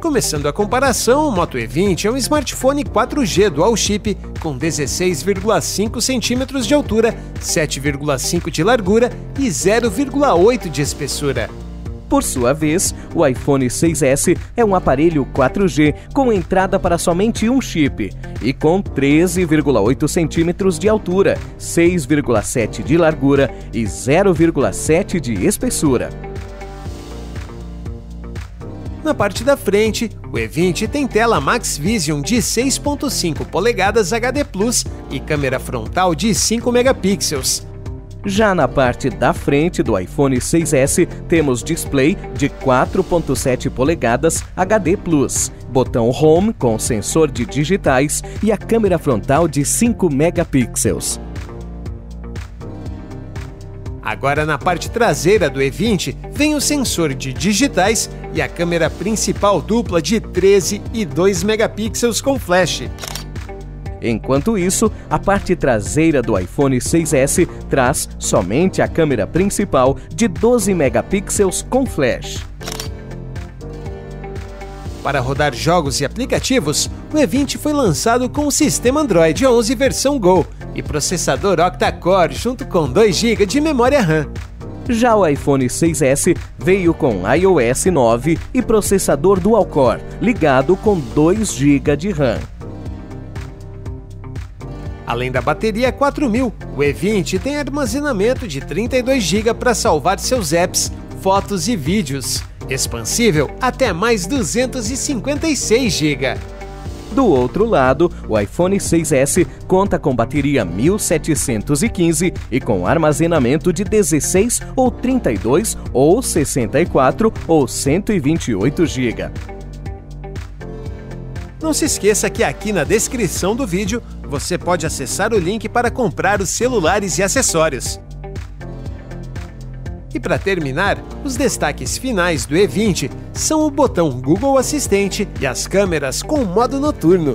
Começando a comparação, o Moto E20 é um smartphone 4G dual chip com 16,5 cm de altura, 7,5 de largura e 0,8 de espessura. Por sua vez, o iPhone 6S é um aparelho 4G com entrada para somente um chip e com 13,8 centímetros de altura, 6,7 de largura e 0,7 de espessura. Na parte da frente, o E20 tem tela Max Vision de 6,5 polegadas HD+, e câmera frontal de 5 megapixels. Já na parte da frente do iPhone 6S, temos display de 4,7 polegadas HD+, botão Home com sensor de digitais e a câmera frontal de 5 megapixels. Agora, na parte traseira do E20, vem o sensor de digitais e a câmera principal dupla de 13 e 2 megapixels com flash. Enquanto isso, a parte traseira do iPhone 6S traz somente a câmera principal de 12 megapixels com flash. Para rodar jogos e aplicativos, o E20 foi lançado com o sistema Android 11 versão Go e processador Octa-Core junto com 2 GB de memória RAM. Já o iPhone 6S veio com iOS 9 e processador Dual-Core, ligado com 2 GB de RAM. Além da bateria 4000, o E20 tem armazenamento de 32 GB para salvar seus apps, fotos e vídeos, expansível até mais 256 GB. Do outro lado, o iPhone 6S conta com bateria 1715 e com armazenamento de 16 ou 32 ou 64 ou 128 GB. Não se esqueça que aqui na descrição do vídeo você pode acessar o link para comprar os celulares e acessórios. E para terminar, os destaques finais do E20 são o botão Google Assistante e as câmeras com modo noturno.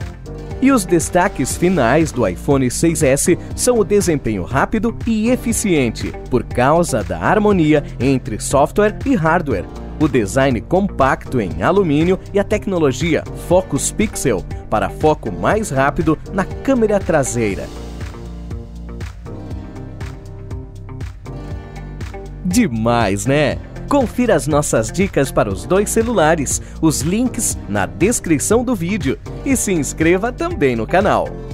E os destaques finais do iPhone 6S são o desempenho rápido e eficiente, por causa da harmonia entre software e hardware, o design compacto em alumínio e a tecnologia Focus Pixel, para foco mais rápido na câmera traseira. Demais, né? Confira as nossas dicas para os 2 celulares, os links na descrição do vídeo e se inscreva também no canal.